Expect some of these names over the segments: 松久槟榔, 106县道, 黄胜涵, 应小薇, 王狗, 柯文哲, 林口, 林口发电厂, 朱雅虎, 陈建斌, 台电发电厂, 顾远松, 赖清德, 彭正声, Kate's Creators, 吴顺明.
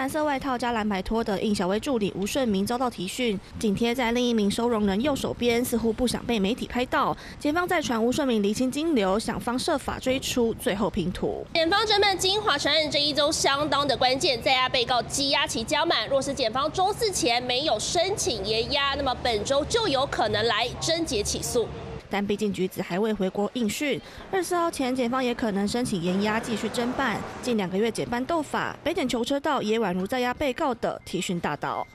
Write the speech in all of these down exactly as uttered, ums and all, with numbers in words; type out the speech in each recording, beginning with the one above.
蓝色外套加蓝白拖的应小薇助理吴顺明遭到提讯，紧贴在另一名收容人右手边，似乎不想被媒体拍到。检方再传吴顺明厘清金流，想方设法追出，最后拼图。检方侦办金华船案这一周相当的关键，在押被告羁押期将满，若是检方周四前没有申请延押，那么本周就有可能来侦结起诉。 但毕竟橘子还未回国应讯，二十四号前检方也可能申请延押继续侦办。近两个月减半斗法，北检囚车道也宛如在押被告的提讯大道。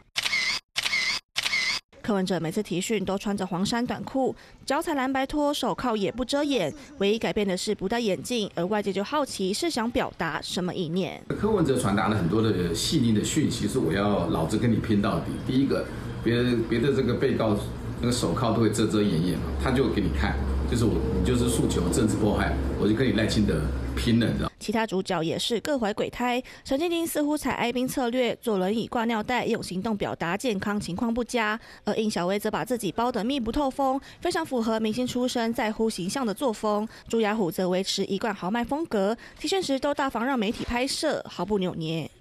柯文哲每次提讯都穿着黄衫短裤，脚踩蓝白拖，手铐也不遮掩，唯一改变的是不戴眼镜，而外界就好奇是想表达什么意念。柯文哲传达了很多的细腻的讯息，是我要老子跟你拼到底。第一个，别别的这个被告。 那个手铐都会遮遮掩掩嘛，他就给你看，就是我，你就是诉求政治迫害，我就跟你赖清德拼了，你知道。其他主角也是各怀鬼胎，陈建斌似乎采哀兵策略，坐轮椅挂尿袋，用行动表达健康情况不佳；而应小薇则把自己包得密不透风，非常符合明星出身在乎形象的作风。朱雅虎则维持一贯豪迈风格，提讯时都大方让媒体拍摄，毫不扭捏。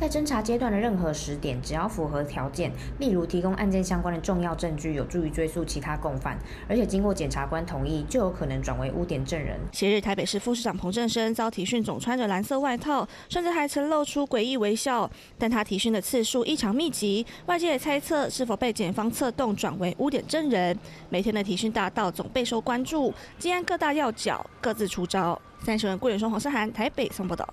在侦查阶段的任何时点，只要符合条件，例如提供案件相关的重要证据，有助于追诉其他共犯，而且经过检察官同意，就有可能转为污点证人。昔日台北市副市长彭正声遭提讯，总穿着蓝色外套，甚至还曾露出诡异微笑。但他提讯的次数异常密集，外界也猜测是否被检方策动转为污点证人。每天的提讯大道总备受关注，今天各大要角各自出招。三十文顾远松、黄胜涵台北送报道。